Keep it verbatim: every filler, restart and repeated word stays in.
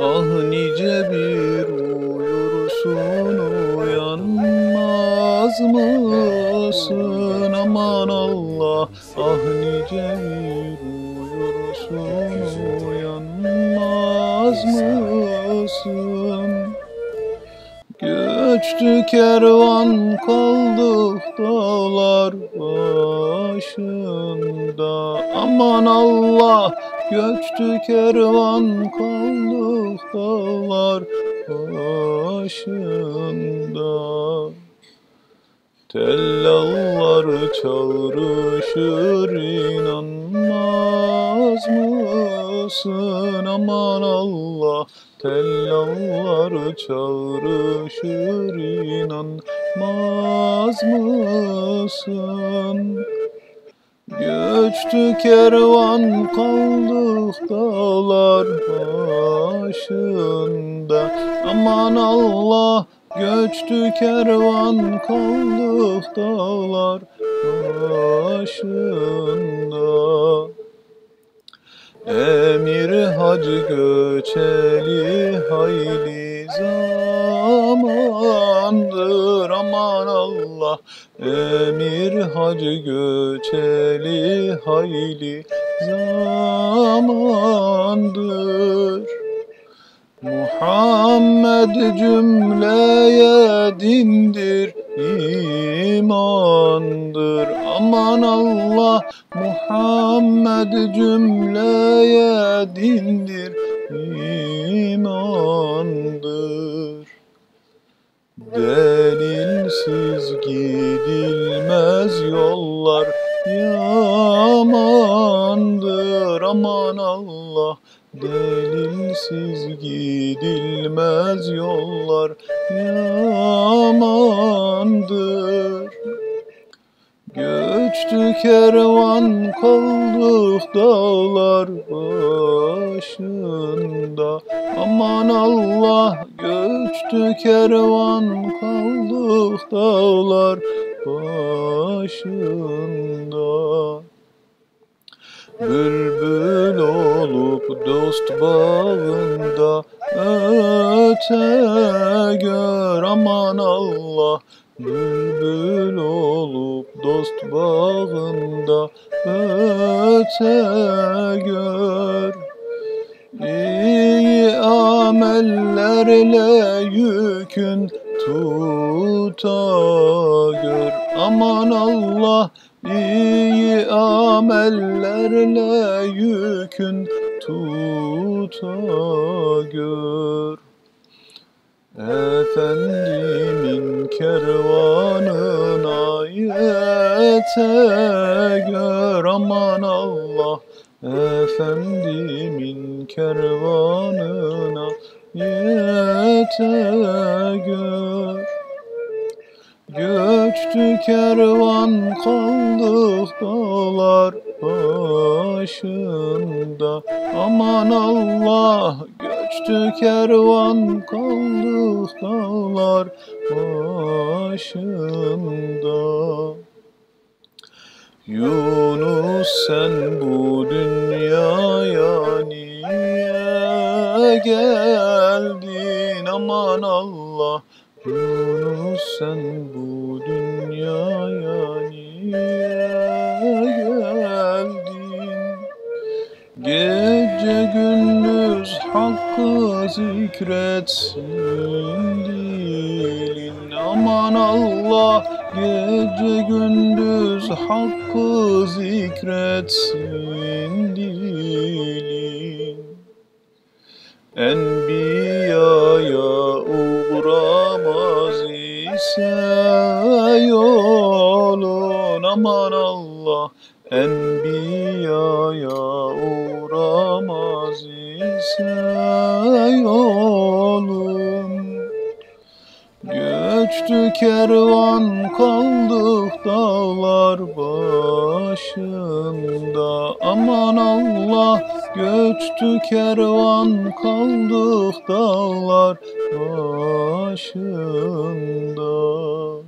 Ah nice bir uyursun, uyanmaz mısın? Aman Allah. Ah nice bir uyursun, uyanmaz mısın? Göçtü kervan, kaldık dağlar başında. Aman Allah. Göçtü kervan, kaldık dağlar başında. Tellallar çağrışır, inanmaz mısın? Aman Allah. Tellallar çağrışır, inanmaz mısın? Göçtü kervan, kaldık dağlar başında. Aman Allah. Göçtü kervan, kaldık dağlar başında. Emir hacı göçeli hayli zamandır. Aman Allah. Emir hacı göçeli hayli zamandır. Muhammed cümleye dindir, imandır. Aman Allah. Muhammed cümleye dindir, imandır. Delilsiz gidilmez, yollar yamandır. Aman Allah. Delilsiz gidilmez, yollar yamandır. Göçtü kervan, kaldık dağlar başında. Aman Allah. Göçtü kervan, kaldık dağlar başında. Bülbül olup dost bağında öte gör. Aman Allah. Bülbül olup dost bağında öte gör. İyi amellerle yükün tuta gör. Aman Allah. İyi amellerle yükün tuta gör. Efendimin kervanına yete gör. Aman Allah. Efendimin kervanına yete gör. Göçtü kervan, kaldık dağlar başında. Aman Allah. Göçtü kervan, kaldık dağlar başında. Yunus, sen bu dünyaya niye geldin? Aman Allah. Yunus, sen bu dünyaya niye geldin? Gece gündüz hakkı zikretsin dilin. Aman Allah. Gece gündüz hakkı zikretsin dilin. Enbiyaya uğramaz ise yolun. Aman Allah. Enbiyaya uğramaz ise yolun. Göçtü kervan, kaldık dağlar başında. Aman Allah. Göçtü kervan, kaldık dağlar başında.